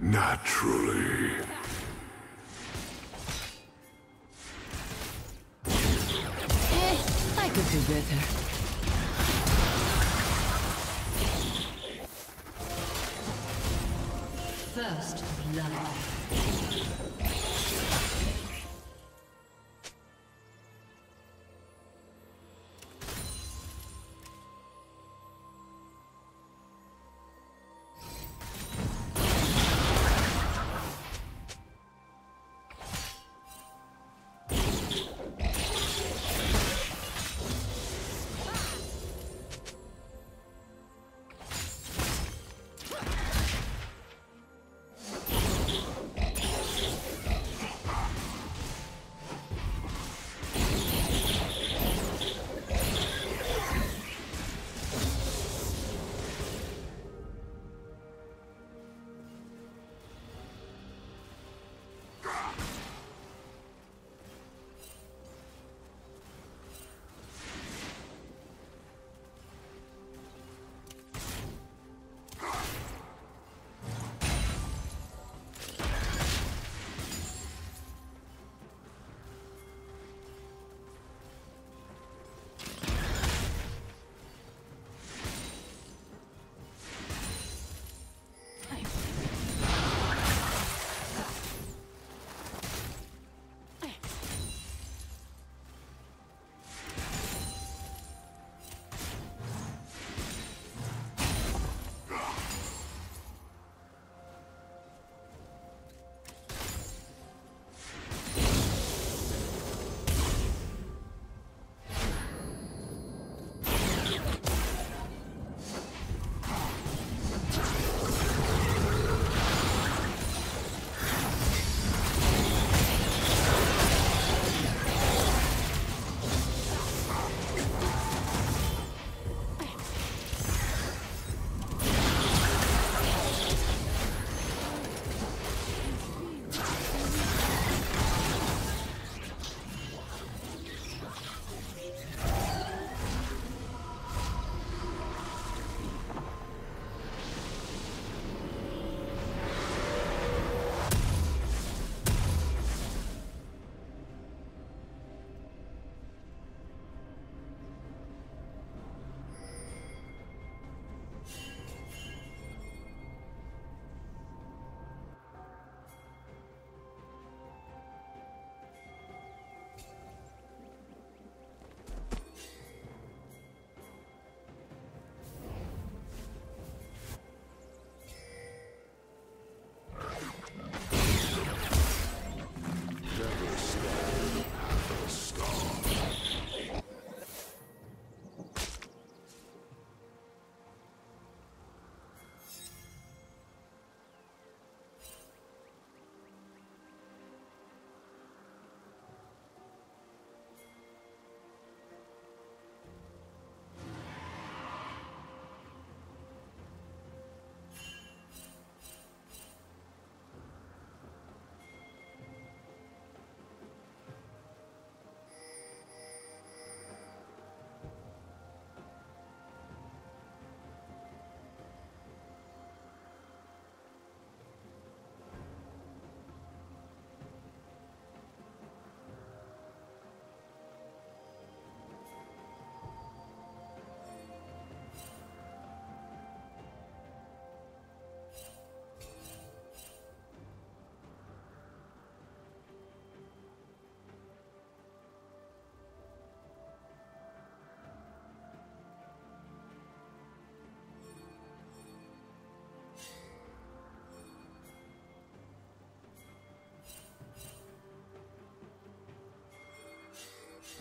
Naturally. I could do better. First love.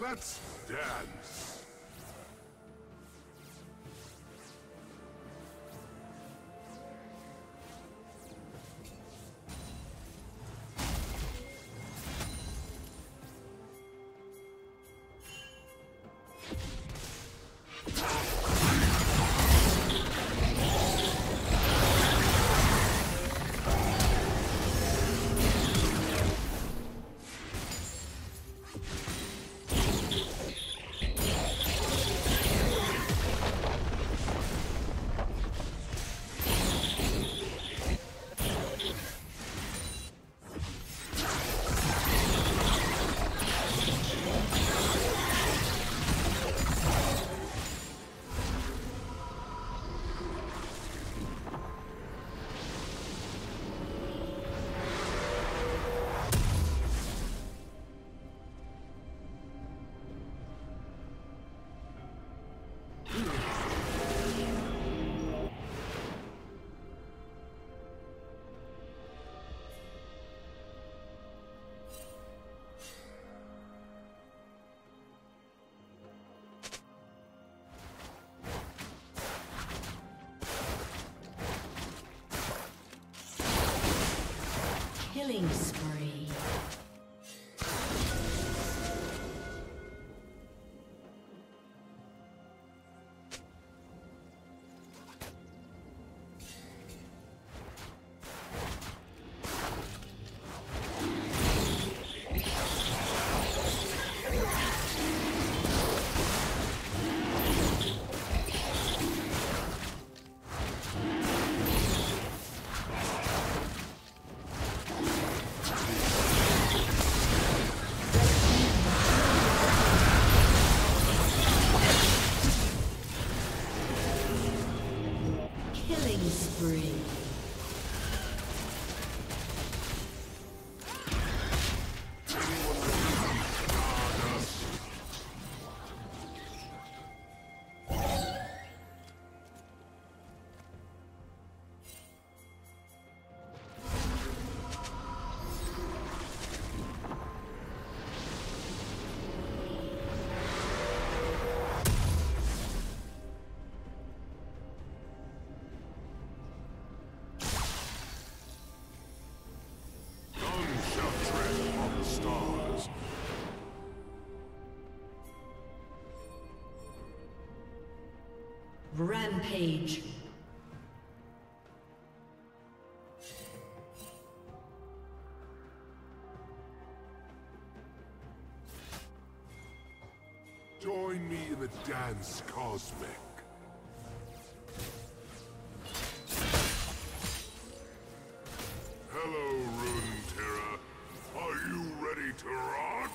Let's dance. Killing spree. Rampage. Join me in the dance cosmic. Hello, Runeterra. Are you ready to rock?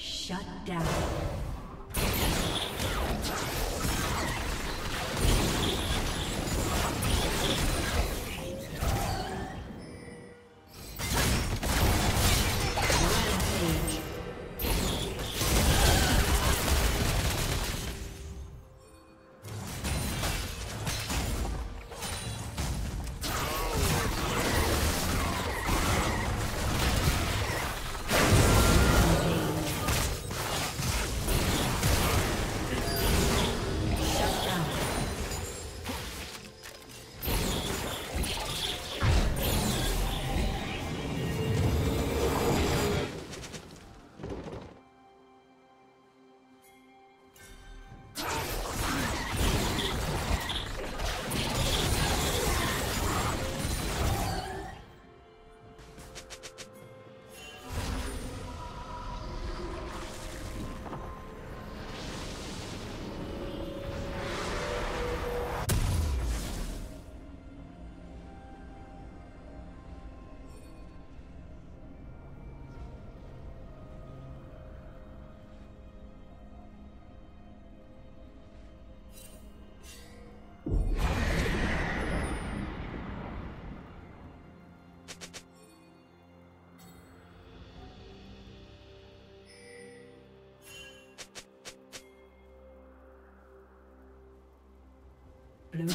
Shut down. Blue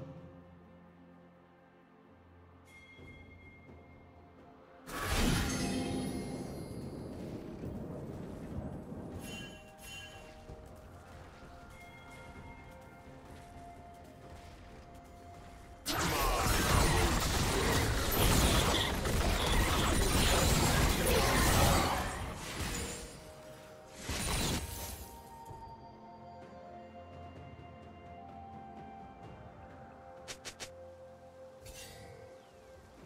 Red team's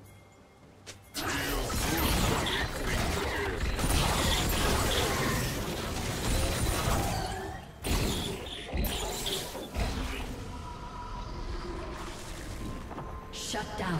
turret has been destroyed. Shut down.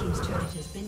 team's turret has been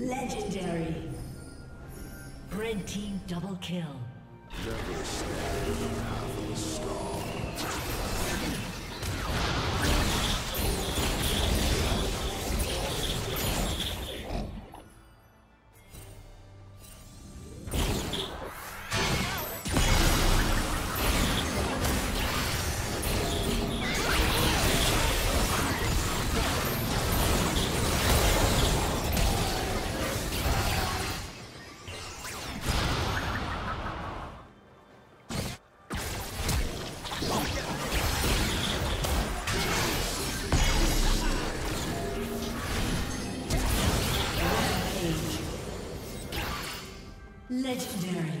Legendary. Red team double kill. Never stand in the path of a storm. Legendary.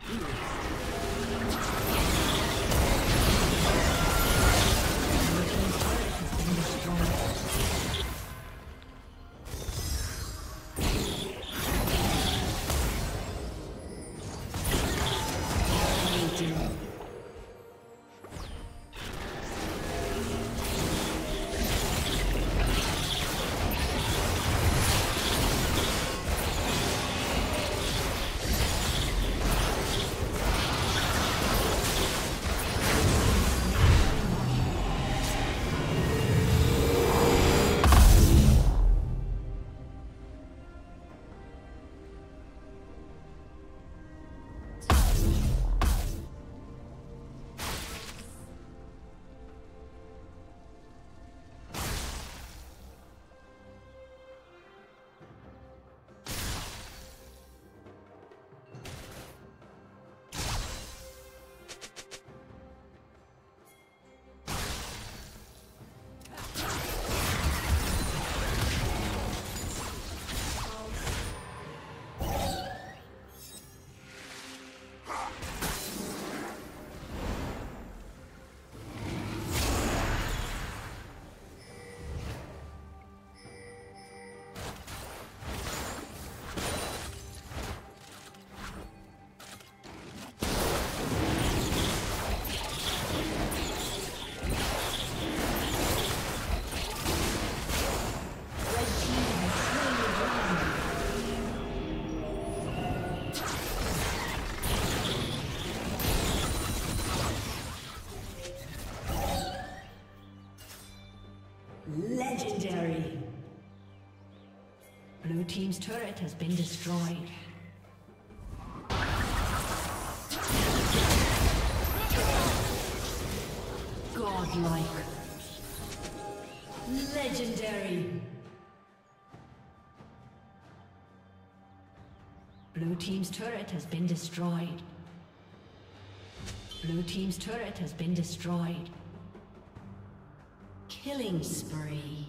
Has been destroyed. Legendary. Blue team's turret has been destroyed. Godlike. Legendary. Blue team's turret has been destroyed. Blue team's turret has been destroyed. Killing spree.